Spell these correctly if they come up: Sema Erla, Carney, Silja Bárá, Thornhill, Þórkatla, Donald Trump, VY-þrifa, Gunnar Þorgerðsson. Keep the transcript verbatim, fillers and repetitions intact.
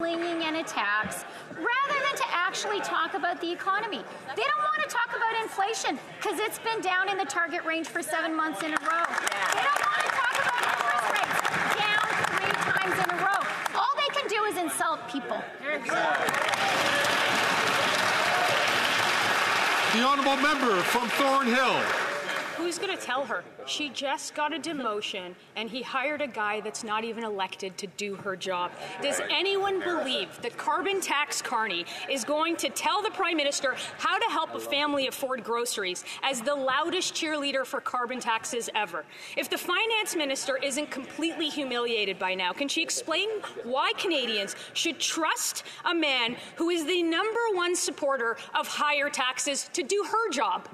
Flinging and attacks, rather than to actually talk about the economy. They don't want to talk about inflation because it's been down in the target range for seven months in a row. Yeah. They don't want to talk about interest rates, down three times in a row. All they can do is insult people. The honourable member from Thornhill. Who's going to tell her? She just got a demotion, and he hired a guy that's not even elected to do her job. Does anyone believe that carbon tax Carney is going to tell the Prime Minister how to help a family afford groceries as the loudest cheerleader for carbon taxes ever? If the Finance Minister isn't completely humiliated by now, can she explain why Canadians should trust a man who is the number one supporter of higher taxes to do her job?